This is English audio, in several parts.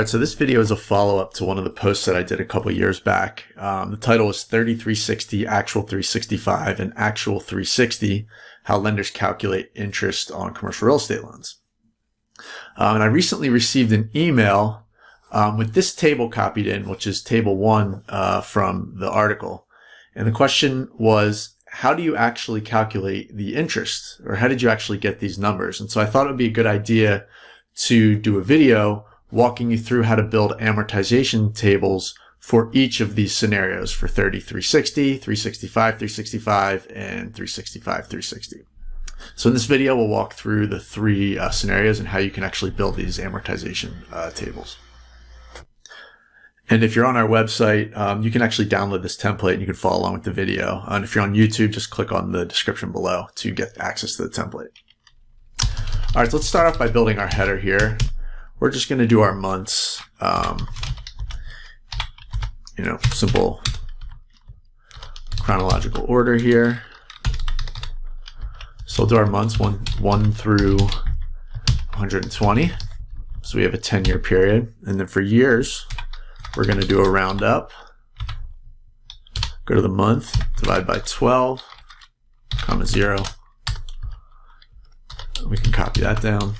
All right, so this video is a follow-up to one of the posts that I did a couple years back. The title was 30/360, Actual/365, and Actual/360, How Lenders Calculate Interest on Commercial Real Estate Loans. And I recently received an email with this table copied in, which is table one from the article. And the question was, how do you actually calculate the interest? Or how did you actually get these numbers? And so I thought it would be a good idea to do a video walking you through how to build amortization tables for each of these scenarios for 30/360, 365/365, and 365/360. So in this video, we'll walk through the three scenarios and how you can actually build these amortization tables. And if you're on our website, you can actually download this template and you can follow along with the video. And if you're on YouTube, just click on the description below to get access to the template. All right, so let's start off by building our header here. We're just going to do our months, you know, simple chronological order here. So we'll do our months 1 through 120. So we have a 10-year period. And then for years, we're going to do a roundup. Go to the month, divide by 12, comma 0. We can copy that down.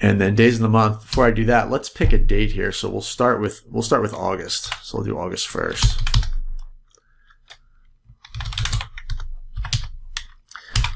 And then days in the month. Before I do that, let's pick a date here. So we'll start with August. So we'll do August 1st.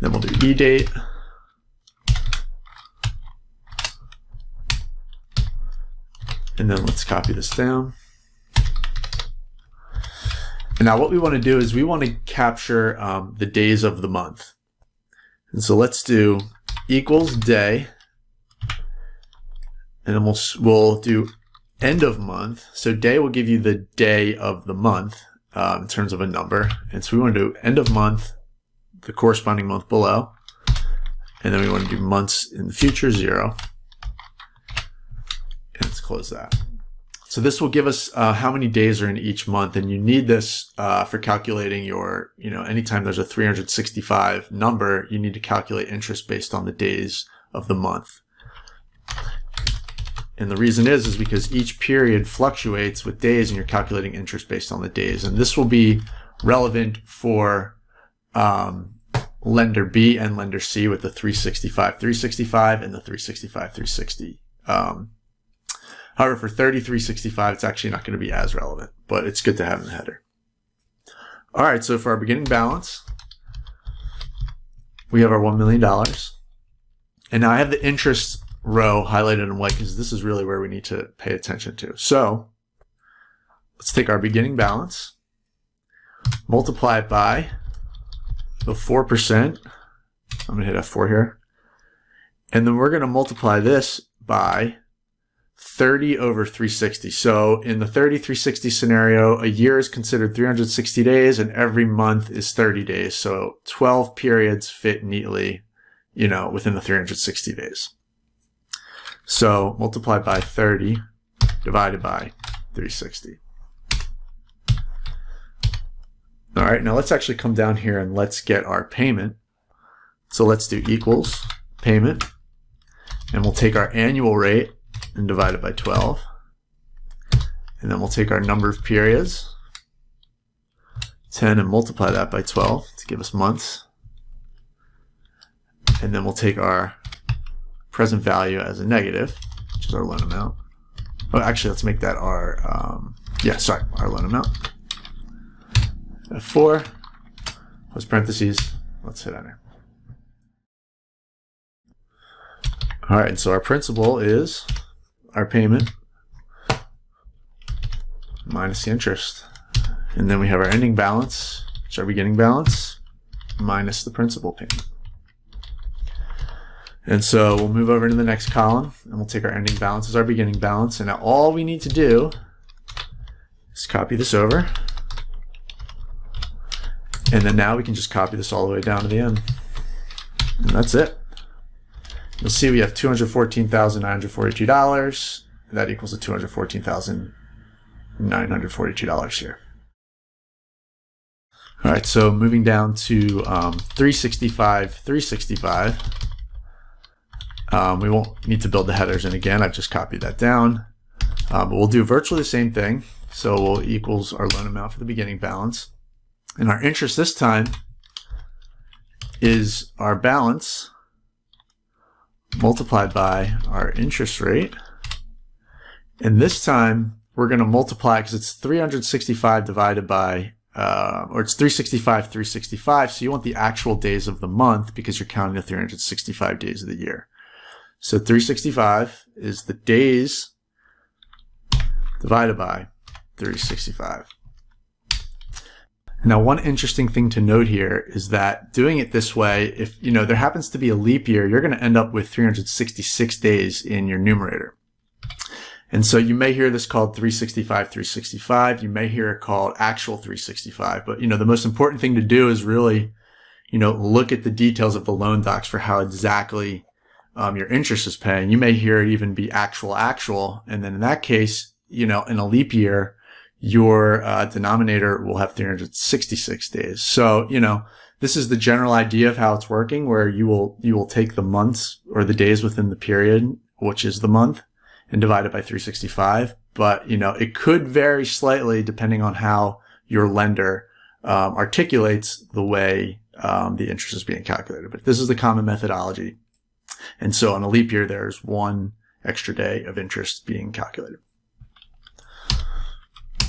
Then we'll do EDATE. And then let's copy this down. And now what we want to do is we want to capture the days of the month. And so let's do equals day. And then we'll do end of month. So day will give you the day of the month in terms of a number. And so we want to do end of month, the corresponding month below. And then we want to do months in the future, 0. And let's close that. So this will give us how many days are in each month. And you need this for calculating your, you know, anytime there's a 365 number, you need to calculate interest based on the days of the month. And the reason is because each period fluctuates with days and you're calculating interest based on the days. And this will be relevant for lender B and lender C with the 365/365 and the 365/360. However, for 30/365, it's actually not going to be as relevant, but it's good to have in the header. All right, so for our beginning balance, we have our $1 million. And now I have the interest row highlighted in white because this is really where we need to pay attention to. So let's take our beginning balance, multiply it by the 4%. I'm going to hit F4 here. And then we're going to multiply this by 30 over 360. So in the 30/360 scenario, a year is considered 360 days and every month is 30 days. So 12 periods fit neatly, you know, within the 360 days. So multiply by 30 divided by 360. All right, now let's actually come down here and let's get our payment. So let's do equals payment, and we'll take our annual rate and divide it by 12. And then we'll take our number of periods, 10, and multiply that by 12 to give us months. And then we'll take our present value as a negative, which is our loan amount. Oh, actually, let's make that our, our loan amount. F4, close parentheses, let's hit enter. All right, and so our principal is our payment minus the interest. And then we have our ending balance, which is our beginning balance, minus the principal payment. And so we'll move over into the next column and we'll take our ending balance as our beginning balance. And now all we need to do is copy this over. And then now we can just copy this all the way down to the end. And that's it. You'll see we have $214,942. That equals to $214,942 here. All right, so moving down to 365, 365. We won't need to build the headers in again. I've just copied that down. But we'll do virtually the same thing. So we'll equals our loan amount for the beginning balance. And our interest this time is our balance multiplied by our interest rate. And this time we're going to multiply, because it's 365 divided by, or it's 365, 365. So you want the actual days of the month, because you're counting the 365 days of the year. So 365 is the days divided by 365. Now, one interesting thing to note here is that doing it this way, if you know there happens to be a leap year, you're going to end up with 366 days in your numerator. And so you may hear this called 365/365. You may hear it called Actual/365. But you know the most important thing to do is really, you know, look at the details of the loan docs for how exactly your interest is paying. You may hear it even be actual, and then in that case, you know, in a leap year, your denominator will have 366 days. So, you know, this is the general idea of how it's working, where you will take the months or the days within the period, which is the month, and divide it by 365. But, you know, it could vary slightly depending on how your lender articulates the way the interest is being calculated. But this is the common methodology. And so on a leap year, there's one extra day of interest being calculated.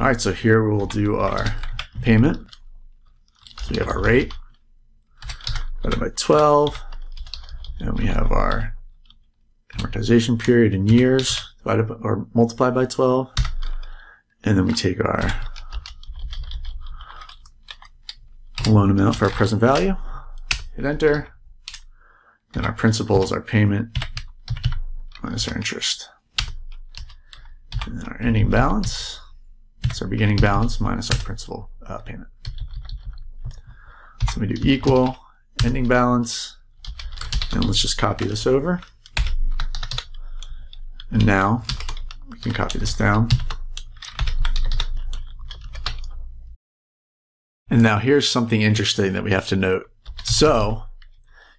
All right, so here we will do our payment. So we have our rate divided by 12, and we have our amortization period in years divided by, or multiplied by 12, and then we take our loan amount for our present value, hit enter, and our principal is our payment minus our interest, and then our ending balance. So our beginning balance minus our principal payment. So we do equal ending balance, and let's just copy this over. And now we can copy this down. And now here's something interesting that we have to note. So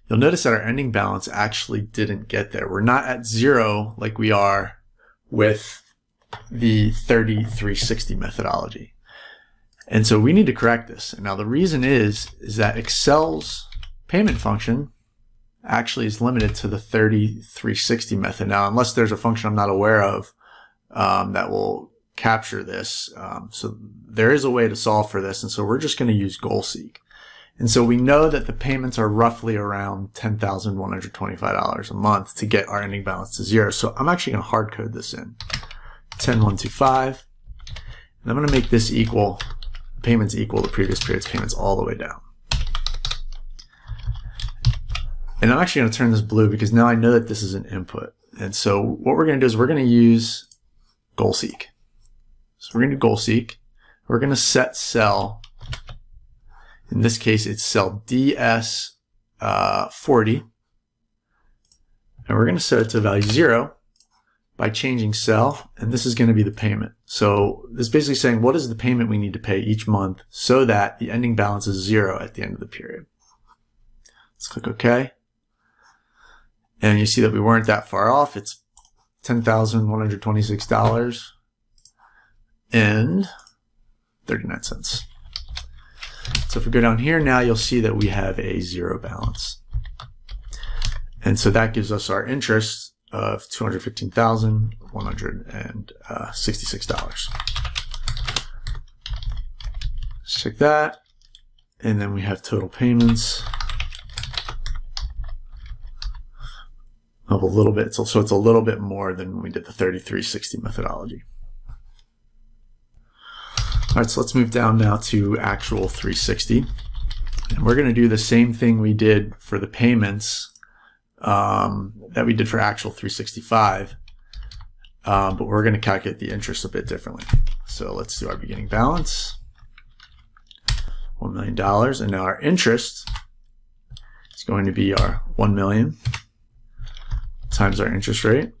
you'll notice that our ending balance actually didn't get there. We're not at zero like we are with the 30/360 methodology. And so we need to correct this. And now the reason is that Excel's payment function actually is limited to the 30/360 method. Now, unless there's a function I'm not aware of that will capture this. So there is a way to solve for this. And so we're just going to use Goal Seek. And so we know that the payments are roughly around $10,125 a month to get our ending balance to zero. So I'm actually going to hard code this in. 10,125, and I'm going to make this equal, the payments equal the previous period's payments all the way down. And I'm actually going to turn this blue because now I know that this is an input. And so what we're going to do is we're going to use Goal Seek. So we're going to do Goal Seek. We're going to set cell. In this case, it's cell DS 40, and we're going to set it to value 0. By changing cell, and this is going to be the payment. So this is basically saying what is the payment we need to pay each month so that the ending balance is zero at the end of the period. Let's click OK. And you see that we weren't that far off. It's $10,126.39. So if we go down here now, you'll see that we have a zero balance. And so that gives us our interest of $215,166. Let's check that. And then we have total payments of a little bit. So it's a little bit more than we did the 30/360 methodology. All right, so let's move down now to Actual/360. And we're going to do the same thing we did for the payments that we did for Actual/365, but we're going to calculate the interest a bit differently. So let's do our beginning balance, $1 million, and now our interest is going to be our $1 million times our interest rate.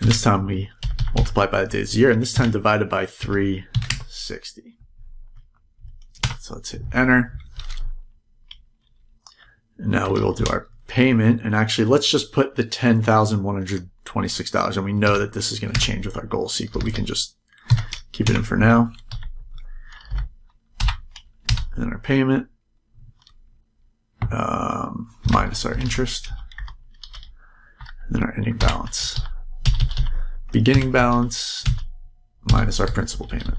And this time we multiply by the days of the year, and this time divided by 360. So let's hit enter. Now we will do our payment, and actually let's just put the $10,126, and we know that this is going to change with our goal seek, but we can just keep it in for now. And then our payment minus our interest, and then our ending balance, beginning balance minus our principal payment.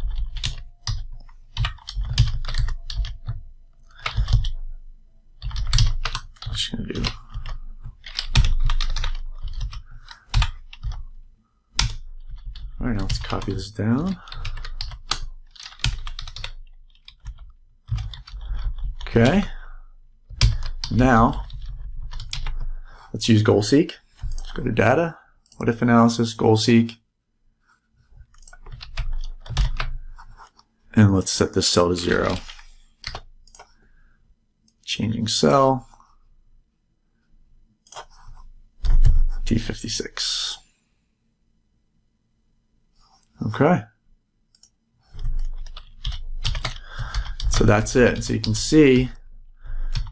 I'm just going to do all right. Now let's copy this down. Okay. Now let's use Goal Seek. Let's go to Data, What If Analysis, Goal Seek, and let's set this cell to 0. Changing cell. D56. Okay. So that's it. So you can see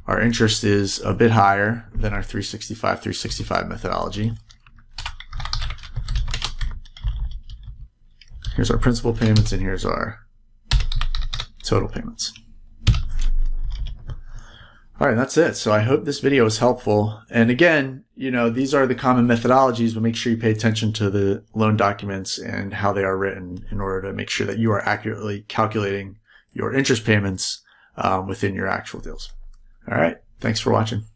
our interest is a bit higher than our 365 methodology. Here's our principal payments and here's our total payments. All right, that's it. So I hope this video is helpful. And again, you know, these are the common methodologies, but make sure you pay attention to the loan documents and how they are written in order to make sure that you are accurately calculating your interest payments within your actual deals. All right. Thanks for watching.